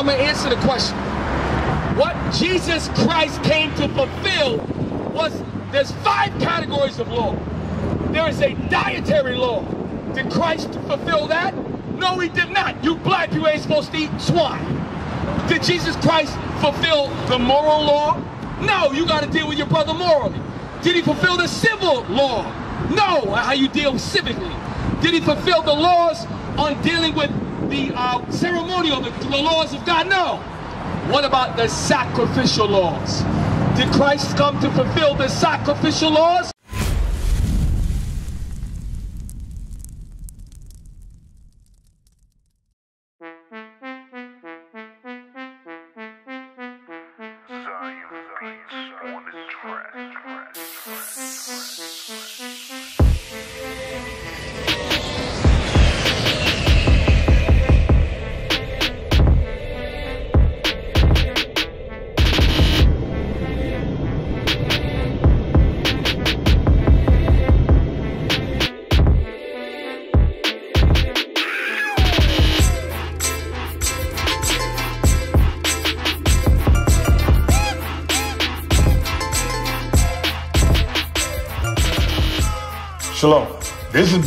I'm going to answer the question. What Jesus Christ came to fulfill was, there's 5 categories of law. There is a dietary law. Did Christ fulfill that? No, he did not. You black, you ain't supposed to eat swine. Did Jesus Christ fulfill the moral law? No, you got to deal with your brother morally. Did he fulfill the civil law? No, how you deal civically. Did he fulfill the laws on dealing with the ceremonial, the laws of God? No. What about the sacrificial laws? Did Christ come to fulfill the sacrificial laws? Shalom, this is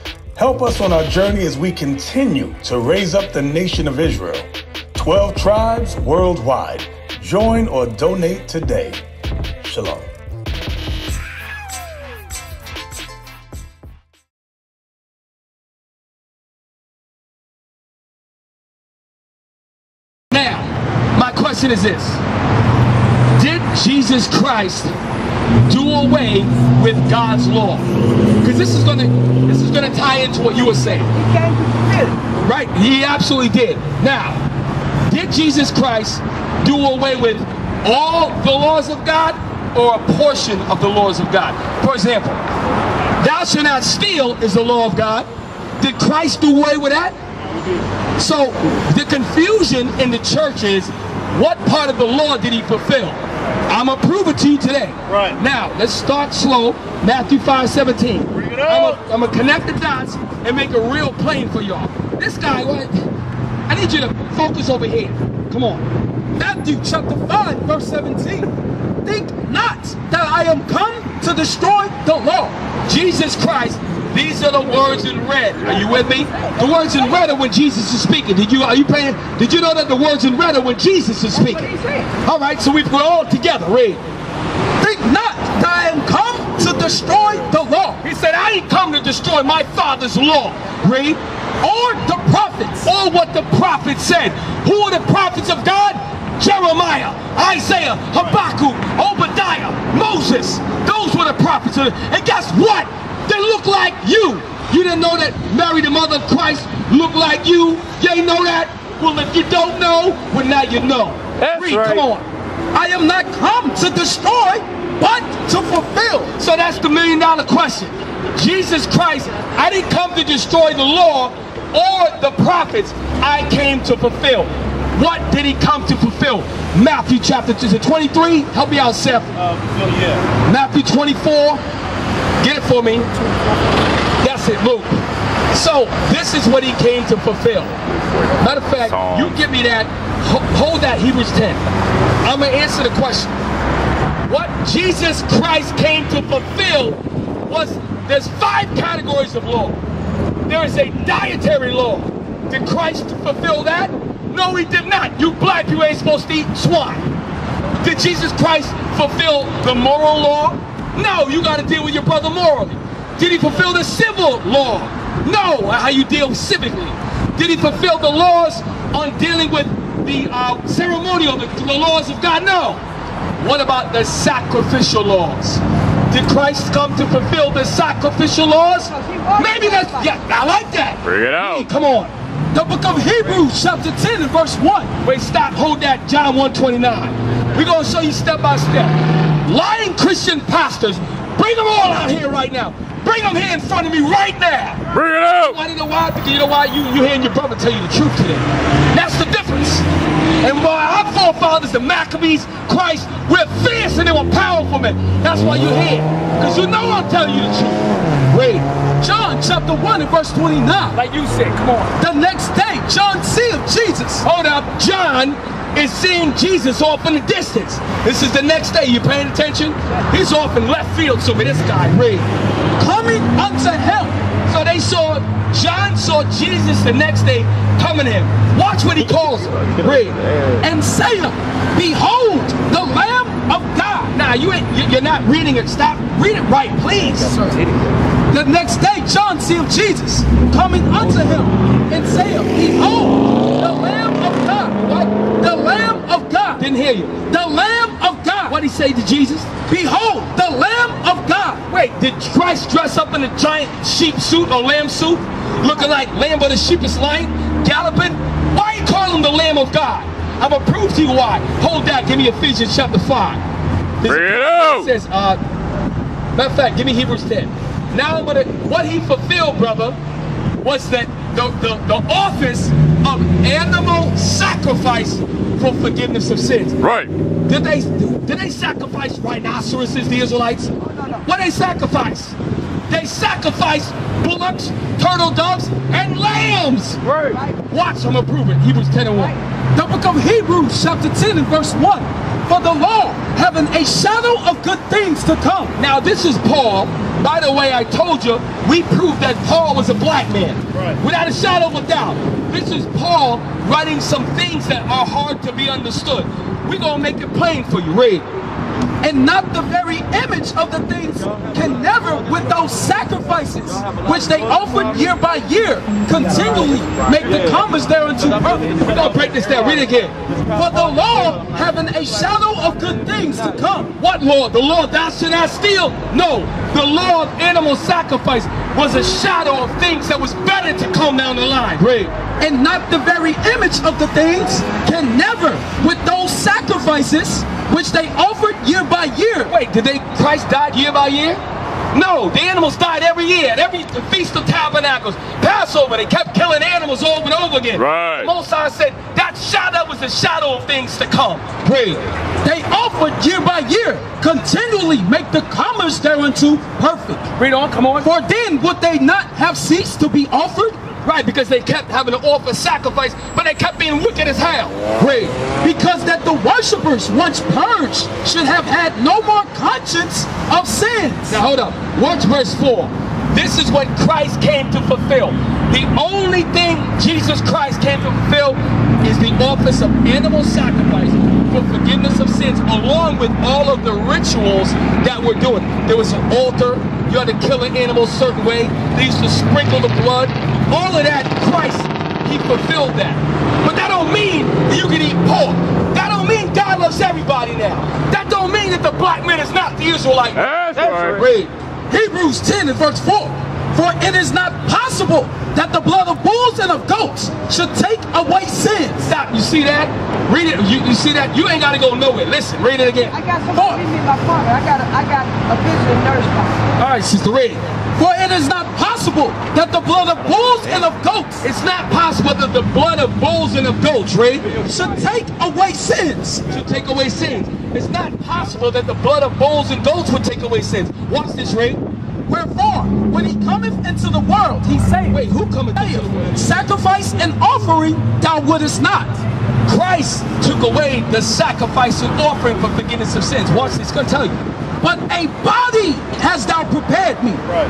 Help us on our journey as we continue to raise up the nation of Israel. 12 tribes worldwide. Join or donate today. Shalom. Now, my question is this. Did Jesus Christ do away with God's law? Because this is gonna tie into what you were saying. He came to fulfill it. Right, he absolutely did. Now, did Jesus Christ do away with all the laws of God or a portion of the laws of God? For example, thou shalt not steal is the law of God. Did Christ do away with that? So the confusion in the church is, what part of the law did he fulfill? I'm going to prove it to you today. Right. Now, let's start slow. Matthew 5:17. Bring it up. I'm going to connect the dots and make it real plain for y'all. This guy, what? I need you to focus over here. Come on. Matthew chapter 5, verse 17. Think not that I am come to destroy the law. Jesus Christ, these are the words in red. Are you with me? The words in red are when Jesus is speaking. Did you know that the words in red are when Jesus is speaking? All right, so we're all together. Read. Think not that I am come to destroy the law. He said, I ain't come to destroy my Father's law. Read. Or the prophets. Or what the prophets said. Who are the prophets of God? Jeremiah, Isaiah, Habakkuk, Obadiah, Moses. Those were the prophets. And guess what? They look like you. You didn't know that Mary, the mother of Christ, looked like you. You ain't know that. Well, if you don't know, well, now you know. That's Read, right. Come on. I am not come to destroy, but to fulfill. So that's the million-dollar question. Jesus Christ, I didn't come to destroy the law or the prophets. I came to fulfill. What did he come to fulfill? Matthew chapter 23. Help me out, Seth. Yeah. Matthew 24. Get it for me. That's it, Luke. So this is what he came to fulfill. Matter of fact, you give me that. Hold that Hebrews 10. I'm going to answer the question. What Jesus Christ came to fulfill was, there's 5 categories of law. There is a dietary law. Did Christ fulfill that? No, he did not. You black, you ain't supposed to eat swine. Did Jesus Christ fulfill the moral law? No, you got to deal with your brother morally. Did he fulfill the civil law? No, how you deal civically. Did he fulfill the laws on dealing with the ceremonial, the laws of God? No. What about the sacrificial laws? Did Christ come to fulfill the sacrificial laws? Maybe that's, yeah, I like that. Bring it out. Come on. The book of Hebrews chapter 10 and verse 1. Wait, stop, hold that. John 1:29. We're going to show you step by step. Lying Christian pastors, bring them all out here right now. Bring them here in front of me right now. Bring it out. You know why? Because you know why? You're hearing your brother tell you the truth today. That's the difference. And why our forefathers, the Maccabees, Christ, we're fierce and they were powerful men. That's why you're here. Because you know I'm telling you the truth. Wait. John chapter 1 and verse 29. Like you said, come on. The next day, John seeth Jesus. Hold up. John is seeing Jesus off in the distance. This is the next day. You paying attention? He's off in left field. So this guy, read. Coming unto him. So they saw, John saw Jesus the next day coming in. Watch what he calls him. Read. And say to him, behold, the Lamb of God. Now, you're not reading it. Stop. Read it right, please. Sir. The next day, John seeth Jesus coming unto him and saying, behold, the Lamb of God. What? The Lamb of God. Didn't hear you. The Lamb of God. What did he say to Jesus? Behold, the Lamb of God. Wait, did Christ dress up in a giant sheep suit or lamb suit? Looking like Lamb of the Sheepish Lion, galloping? Why you call him the Lamb of God? I'm going to prove to you why. Hold that. Give me Ephesians chapter 5. Bring it out. It says, matter of fact, give me Hebrews 10. Now I'm going to, what he fulfilled, brother, was that the office of animal sacrifice for forgiveness of sins. Right. Did they sacrifice rhinoceroses, the Israelites? No, no, no. What did they sacrifice? They sacrificed bullocks, turtle doves, and lambs. Right. Watch, I'm going to prove it. Hebrews 10 and 1. Right. The book of Hebrews chapter 10 and verse 1. For the law, having a shadow of good things to come. Now this is Paul. By the way, I told you, we proved that Paul was a black man. Right. Without a shadow of a doubt. This is Paul writing some things that are hard to be understood. We're going to make it plain for you. Read. And not the very image of the things can never, with those sacrifices which they offered year by year, continually make the comments thereunto perfect. We're going to break this down. Read it again. For the law having a shadow of good things to come. What law? The law thou shalt not steal? No. The law of animal sacrifice was a shadow of things that was better to come down the line. Read. And not the very image of the things can never, with those sacrifices which they offered year by year. Wait, did they, Christ died year by year? No, the animals died every year. At every Feast of Tabernacles, Passover, they kept killing animals over and over again. Right. Moses said, that shadow was the shadow of things to come. Praise. They offered year by year, continually make the commerce thereunto perfect. Read on, come on. For then would they not have ceased to be offered? Right, because they kept having to offer sacrifice, but they kept being wicked as hell. Right. Because that the worshippers, once purged, should have had no more conscience of sins. Now hold up. Watch verse 4. This is what Christ came to fulfill. The only thing Jesus Christ came to fulfill is the office of animal sacrifice for forgiveness of sins, along with all of the rituals that we're doing. There was an altar. You had to kill an animal a certain way. They used to sprinkle the blood. All of that, Christ, he fulfilled that. But that don't mean that you can eat pork. That don't mean God loves everybody now. That don't mean that the black man is not the Israelite. That's right. Read. Hebrews 10 and verse 4. For it is not possible that the blood of bulls and of goats should take away sin. Stop. You see that? Read it. You see that? You ain't got to go nowhere. Listen, read it again. I got something to read me my father. I got a visiting nurse. All right, sister, read it. For it is not possible that the blood of bulls and of goats, it's not possible that the blood of bulls and of goats, right, should take away sins. Should take away sins. It's not possible that the blood of bulls and goats would take away sins. Watch this, right? Wherefore, when he cometh into the world, he saith, wait, who cometh into the world? Sacrifice and offering thou wouldest not. Christ took away the sacrifice and offering for forgiveness of sins. Watch this, it's going to tell you. But a body has thou prepared me. Right.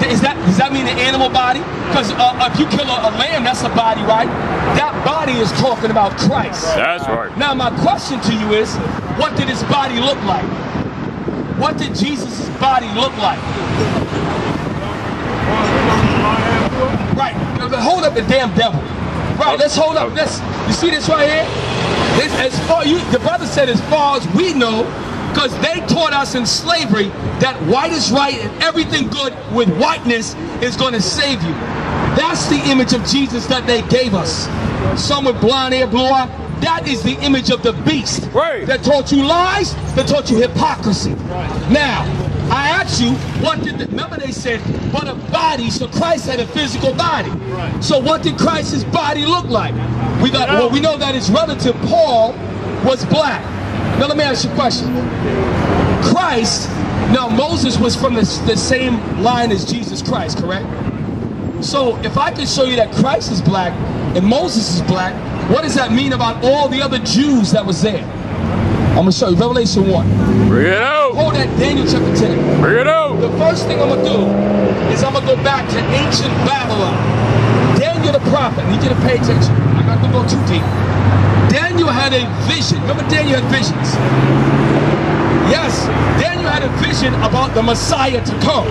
Does that mean an animal body? Because if you kill a lamb, that's a body, right? That body is talking about Christ. That's right. Now my question to you is, what did his body look like? What did Jesus' body look like? Right. Hold up the damn devil. Right, let's hold up. Let's, you see this right here? The brother said, as far as we know, because they taught us in slavery that white is right and everything good with whiteness is going to save you. That's the image of Jesus that they gave us. Some with blonde hair, blue eye. That is the image of the beast. Right. That taught you lies, that taught you hypocrisy. Right. Now, I asked you, what did remember they said, what a body, so Christ had a physical body. Right. So what did Christ's body look like? We got, well, we know that his relative Paul was black. Now let me ask you a question. Christ, now Moses was from the same line as Jesus Christ, correct? So if I could show you that Christ is black and Moses is black, what does that mean about all the other Jews that was there? I'm going to show you Revelation 1. Bring it out. Hold that, Daniel chapter 10. Bring it out. The first thing I'm going to do is I'm going to go back to ancient Babylon. Daniel the prophet, you need to pay attention. I'm not going to go too deep. Daniel had a vision. Remember Daniel had visions. Yes, Daniel had a vision about the Messiah to come.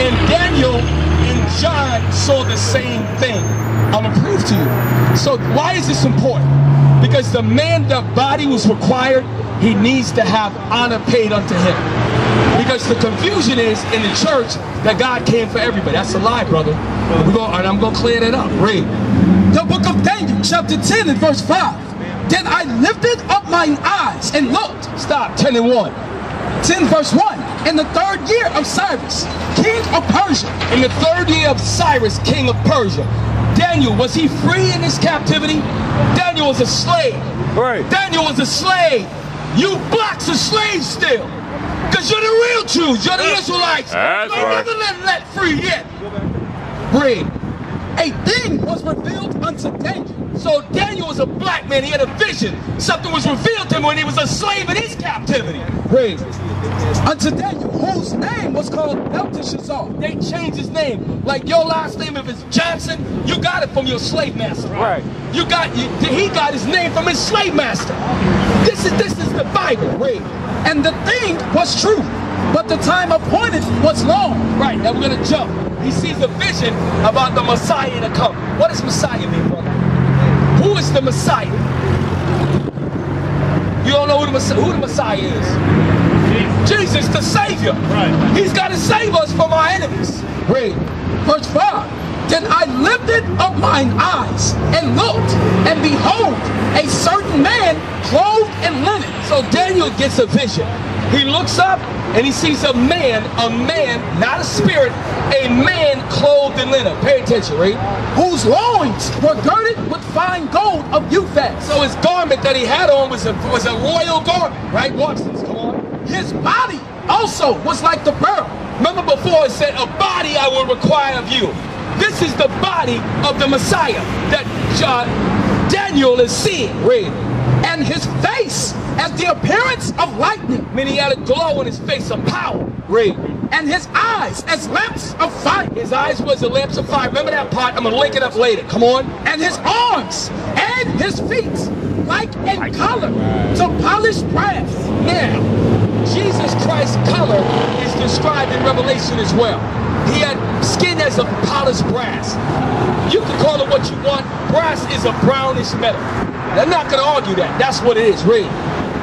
And Daniel and John saw the same thing. I'm going to prove to you. So why is this important? Because the man that body was required, he needs to have honor paid unto him. Because the confusion is in the church that God came for everybody. That's a lie, brother. And I'm going to clear that up. Read. The book of Daniel, chapter 10 and verse 5. Then I lifted up mine eyes and looked. Stop, 10 and 1. 10 verse 1. In the third year of Cyrus, king of Persia. In the third year of Cyrus, king of Persia. Daniel, was he free in his captivity? Daniel was a slave. Right. Daniel was a slave. You blacks are slaves still. Because you're the real Jews. You're the Israelites. That's right. Never let that free yet. Read. A thing was revealed unto Daniel. So Daniel was a black man. He had a vision. Something was revealed to him when he was a slave in his captivity. Read. Unto Daniel, whose name was called Belteshazzar. They changed his name. Like your last name, if it's Johnson, you got it from your slave master. Right. You got, he got his name from his slave master. This is the Bible. Read. And the thing was true, but the time appointed was long. Right, now we're going to jump. He sees a vision about the Messiah to come. What does Messiah mean, brother? Who is the Messiah? You don't know who the Messiah is? Jesus, the Savior. Right. He's got to save us from our enemies. Read. Verse 5. Then I lifted up mine eyes and looked, and behold, a certain man clothed in linen. So Daniel gets a vision. He looks up and he sees a man, not a spirit, a man clothed in linen. Pay attention, right? Whose loins were girded with fine gold of Uphaz. So his garment that he had on was a royal garment, right? Watch this, come on. His body also was like the pearl. Remember before it said, a body I will require of you. This is the body of the Messiah that Daniel is seeing. Read. And his face as the appearance of lightning. Meaning he had a glow on his face of power. Read. And his eyes as lamps of fire. His eyes was the lamps of fire. Remember that part? I'm going to link it up later. Come on. And his arms and his feet like in color to polished brass. Now, Jesus Christ's color is described in Revelation as well. He had skin as a polished brass. You can call it what you want. Brass is a brownish metal. They're not going to argue that. That's what it is. Read.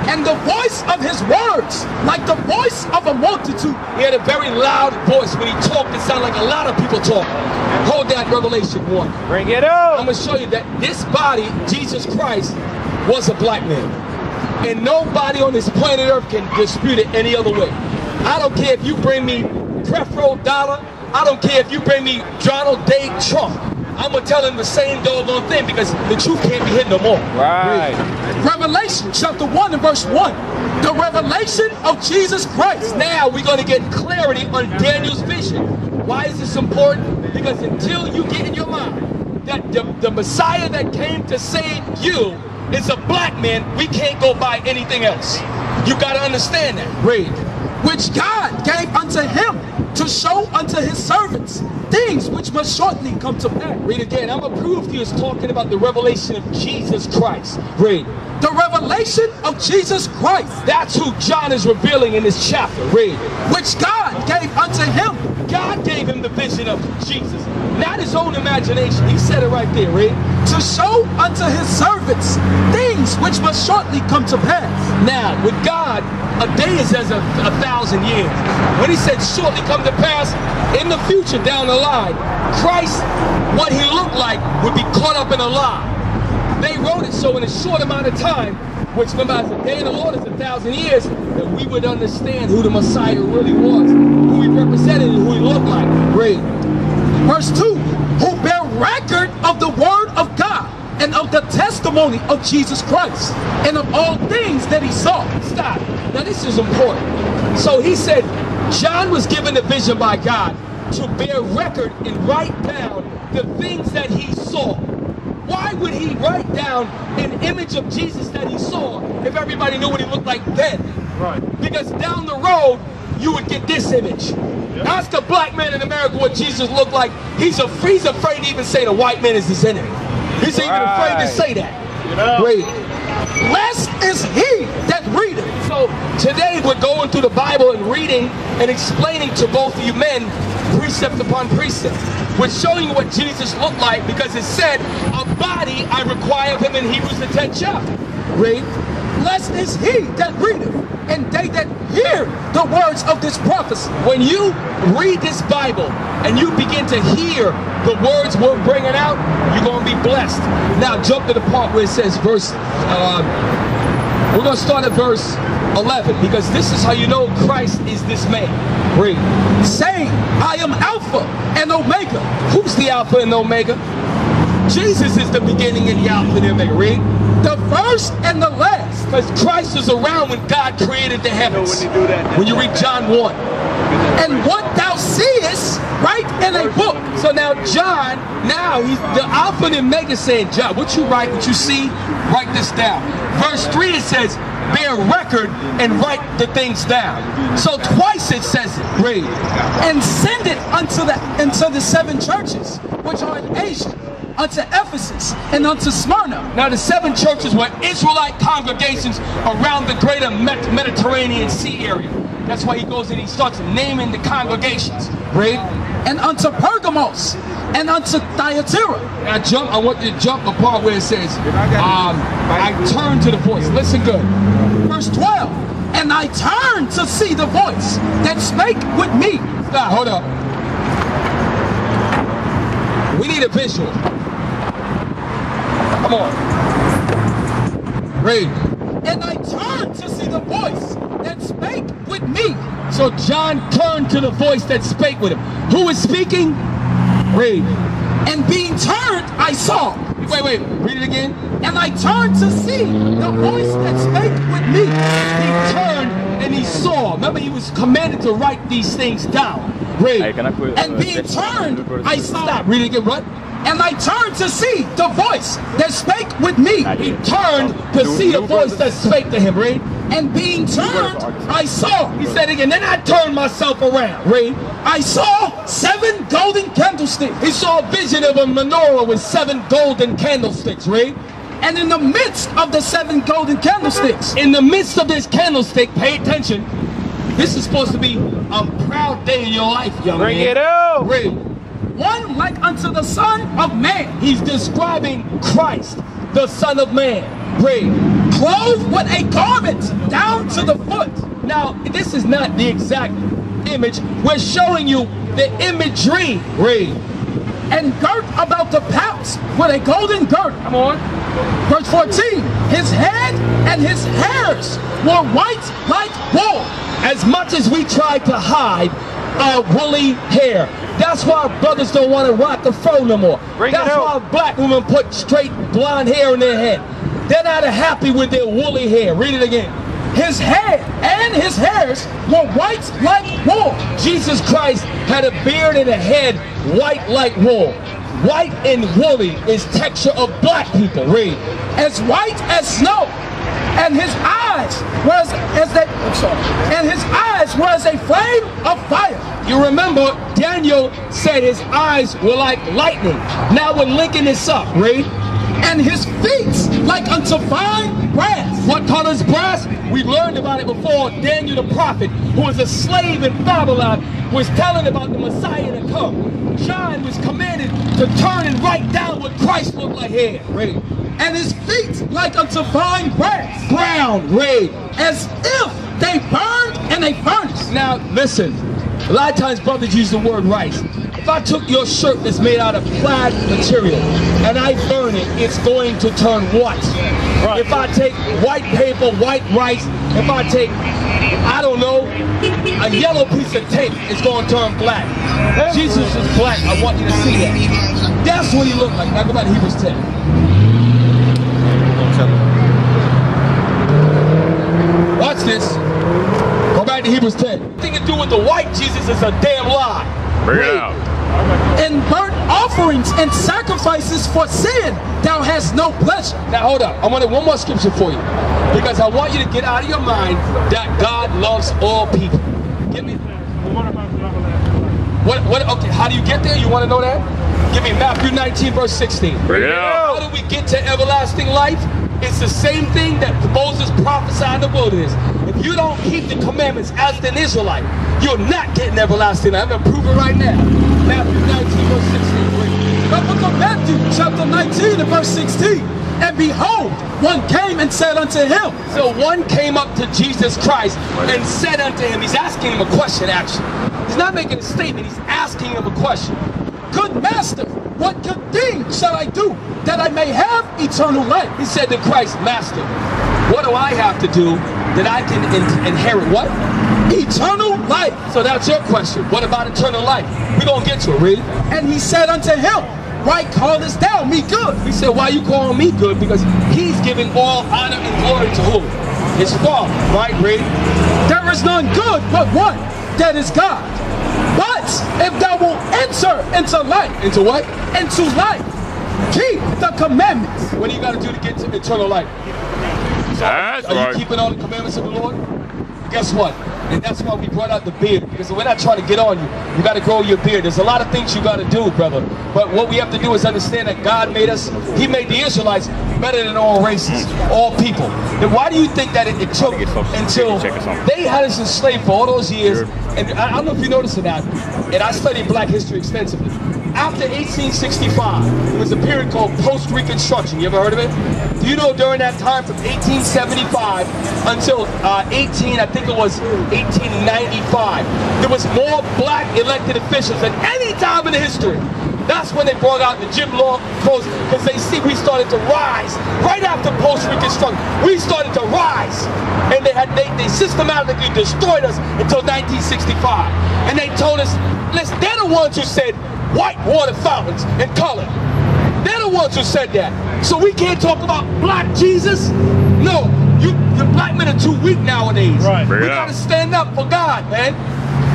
And the voice of his words, like the voice of a multitude. He had a very loud voice. When he talked, it sounded like a lot of people talk. Hold that, Revelation 1. Bring it up. I'm going to show you that this body, Jesus Christ, was a black man. And nobody on this planet Earth can dispute it any other way. I don't care if you bring me Prefro Dollar. I don't care if you bring me Donald Day Trump. I'm going to tell him the same doggone thing because the truth can't be hidden no more. Right. Revelation chapter 1 and verse 1. The revelation of Jesus Christ. Now we're going to get clarity on Daniel's vision. Why is this important? Because until you get in your mind that the Messiah that came to save you is a black man, we can't go by anything else. You got to understand that. Read. Which God gave unto him to show unto his servants things which must shortly come to pass. Read again. I'm going to prove to you it's talking about the revelation of Jesus Christ. Read. The revelation of Jesus Christ. That's who John is revealing in this chapter. Read. Which God gave unto him. God gave him the vision of Jesus. Not his own imagination. He said it right there. Read. To show unto his servants things which must shortly come to pass. Now, with God, a day is as a thousand years. When he said shortly come to pass, in the future, down the line, lie. Christ, what he looked like, would be caught up in a lie. They wrote it so in a short amount of time, which remember, the day of the Lord is 1,000 years, that we would understand who the Messiah really was, who he represented, and who he looked like. Read. Verse 2, who bear record of the word of God and of the testimony of Jesus Christ and of all things that he saw. Stop. Now this is important. So he said, John was given a vision by God to bear record and write down the things that he saw. Why would he write down an image of Jesus that he saw if everybody knew what he looked like then? Right. Because down the road, you would get this image. Yep. Ask a black man in America what Jesus looked like. He's afraid to even say the white man is his enemy. He's right. Even afraid to say that. You know. Read. Blessed is he that readeth. So today we're going through the Bible and reading and explaining to both of you men precept upon precept. We're showing you what Jesus looked like because it said, a body I require of him, in Hebrews the 10th chapter. Read. Blessed is he that readeth, and they that hear the words of this prophecy. When you read this Bible and you begin to hear the words we're bringing out, you're going to be blessed. Now jump to the part where it says verse, we're going to start at verse 11, because this is how you know Christ is this man. Read. Saying, I am Alpha and Omega. Who's the Alpha and Omega? Jesus is the beginning and the Alpha and the Omega. Read. The first and the last. Because Christ was around when God created the heavens. You know, when you do that, when you read John 1. And what thou seest, write in a book. So now John, now he's the Alpha and Omega, saying, John, what you write, what you see, write this down. Verse 3, it says, bear record and write the things down. So twice it says it. Read. And send it unto the seven churches which are in Asia, unto Ephesus and unto Smyrna. Now the seven churches were Israelite congregations around the greater Mediterranean Sea area. That's why he goes and he starts naming the congregations. Read. And unto Pergamos and unto Thyatira. Now jump, I want you to jump the part where it says, I turn to the voice. Listen good. Verse 12. And I turned to see the voice that spake with me. Now hold up. We need a visual. Come on. Read. And I turned to see the voice that spake with me. So John turned to the voice that spake with him. Who is speaking? Read. And being turned, I saw. Wait, read it again. And I turned to see the voice that spake with me. He turned and he saw. Remember, he was commanded to write these things down. Read. And being turned, I saw. Stop. Read it again. What? And I turned to see the voice that spake with me. He turned to see the voice that spake to him. Read. And being turned, I saw. He said again, then I turned myself around. Read. I saw 7 golden candlesticks. He saw a vision of a menorah with 7 golden candlesticks. Read. And in the midst of the 7 golden candlesticks, in the midst of this candlestick, pay attention. This is supposed to be a proud day in your life, young man. Bring it up. Read. One like unto the Son of Man. He's describing Christ, the Son of Man. Read. Clothed with a garment down to the foot. Now, this is not the exact image. We're showing you the imagery. Read. And girt about the paps with a golden girt. Come on. Verse 14. His head and his hairs were white like wool. As much as we try to hide our woolly hair. That's why our brothers don't want to rock the fro no more. That's why black women put straight blonde hair in their head. They're not happy with their woolly hair. Read it again. His head and his hairs were white like wool. Jesus Christ had a beard and a head white like wool. White and woolly is texture of black people. Read. As white as snow. And his eyes was as that. I'm sorry. And his eyes were as a flame of fire. You remember Daniel said his eyes were like lightning. Now we're linking this up. Read. And his feet like unto fine brass. What color is brass? We've learned about it before. Daniel the prophet, who was a slave in Babylon, was telling about the Messiah to come. John was commanded to turn and write down what Christ looked like here. Read. And his feet like unto fine brass. Brown. Read. As if they burned in a furnace. Now listen, a lot of times brothers use the word rice. If I took your shirt that's made out of plaid material and I burn it, it's going to turn white. Right. If I take white paper, white rice, if I take, I don't know, a yellow piece of tape, it's going to turn black. Jesus is black. I want you to see that. That's what he looked like. Now go back to Hebrews 10. Watch this. Go back to Hebrews 10. Anything to do with the white Jesus is a damn lie. Bring it out. And burnt offerings and sacrifices for sin, thou hast no pleasure. Now hold up. I wanted one more scripture for you, because I want you to get out of your mind that God loves all people. Give me. What? Okay. How do you get there? You want to know that? Give me Matthew 19, verse 16. Bring it out. How do we get to everlasting life? It's the same thing that Moses prophesied in the wilderness. If you don't keep the commandments as an Israelite, you're not getting everlasting life. I'm going to prove it right now. Matthew 19, verse 16. The book of Matthew, chapter 19, and verse 16. And behold, one came and said unto him. So one came up to Jesus Christ and said unto him. He's asking him a question, actually. He's not making a statement. He's asking him a question. Good master, what good thing shall I do that I may have eternal life? He said to Christ, Master, what do I have to do that I can inherit what? Eternal life. So that's your question. What about eternal life? We're going to get to it, really. And he said unto him, Right callest thou me good? He said, why are you calling me good? Because he's giving all honor and glory to who? His Father. Right, read. There is none good but one, that is God. But if thou wilt enter into life. Into what? Into life. Keep the commandments. What do you got to do to get to eternal life? So are you keeping all the commandments of the Lord? Guess what? And that's why we brought out the beard, because we're not trying to get on you. You got to grow your beard. There's a lot of things you got to do, brother. But what we have to do is understand that God made us, he made the Israelites better than all races, all people. Then why do you think that it took until they had us enslaved for all those years? And I don't know if you noticed it, and I studied black history extensively. After 1865, there was a period called post-reconstruction. You ever heard of it? Do you know during that time from 1875 until 1895, there was more black elected officials than any time in history. That's when they brought out the Jim Law codes, because they see we started to rise right after post-reconstruction. We started to rise, and they systematically destroyed us until 1965. And they told us, listen, they're the ones who said white water fountains and color. They're the ones who said that. So we can't talk about black Jesus. No, the black men are too weak nowadays. Right. We gotta stand up for God, man.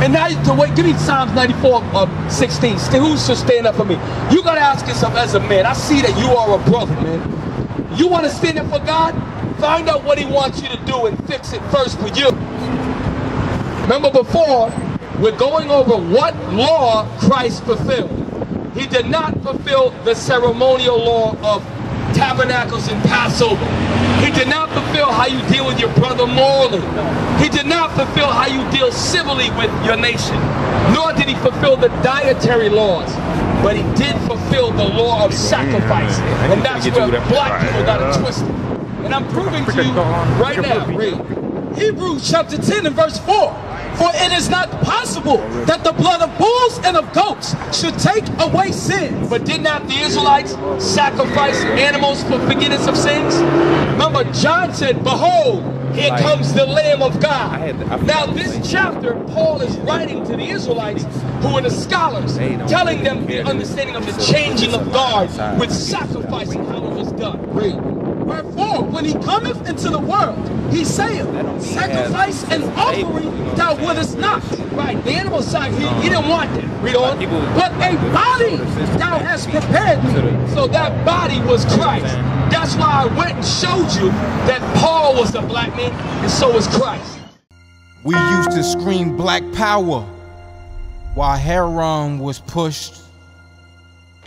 And now, give me Psalms 94, 16. Who's to stand up for me? You got to ask yourself as a man. I see that you are a brother, man. You want to stand up for God? Find out what he wants you to do and fix it first for you. Remember before, we're going over what law Christ fulfilled. He did not fulfill the ceremonial law of tabernacles and Passover. He did not fulfill how you deal with your brother morally. He did not fulfill how you deal civilly with your nation. Nor did he fulfill the dietary laws. But he did fulfill the law of sacrifice. And that's where black people got it twisted. And I'm proving to you right now, read Hebrews chapter 10 and verse 4. For it is not possible that the blood of bulls and of goats should take away sin. But did not the Israelites sacrifice animals for forgiveness of sins? Remember, John said, behold, here comes the Lamb of God. Now this chapter, Paul is writing to the Israelites who are the scholars, telling them the understanding of the changing of guard with sacrifice and how it was done. Read. Wherefore, when he cometh into the world, he saith, sacrifice and offering thou wouldest not. Right, the animal sacrifice, he didn't want that. Read on. But a body thou hast prepared me. So that body was Christ. That's why I went and showed you that Paul was a black man, and so was Christ. We used to scream black power while Heron was pushed.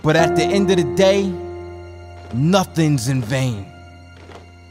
But at the end of the day, nothing's in vain.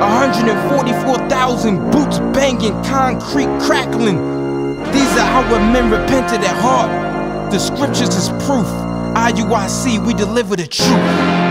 144,000 boots banging, concrete crackling. These are our men repented at heart. The scriptures is proof. IUIC, we deliver the truth.